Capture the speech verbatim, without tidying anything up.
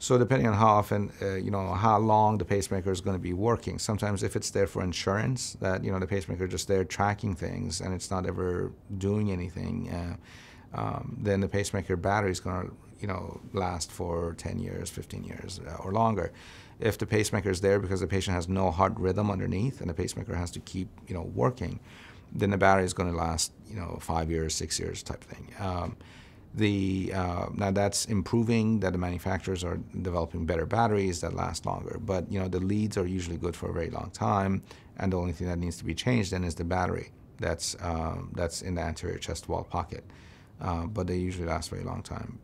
So depending on how often, uh, you know, how long the pacemaker is going to be working. Sometimes if it's there for insurance, that, you know, the pacemaker just there tracking things and it's not ever doing anything, uh, um, then the pacemaker battery is going to, you know, last for ten years, fifteen years uh, or longer. If the pacemaker is there because the patient has no heart rhythm underneath and the pacemaker has to keep, you know, working, then the battery is going to last, you know, five years, six years type thing. Um, The, uh, now that's improving, that the manufacturers are developing better batteries that last longer. But you know, the leads are usually good for a very long time, and the only thing that needs to be changed then is the battery that's, um, that's in the anterior chest wall pocket. Uh, but they usually last a very long time.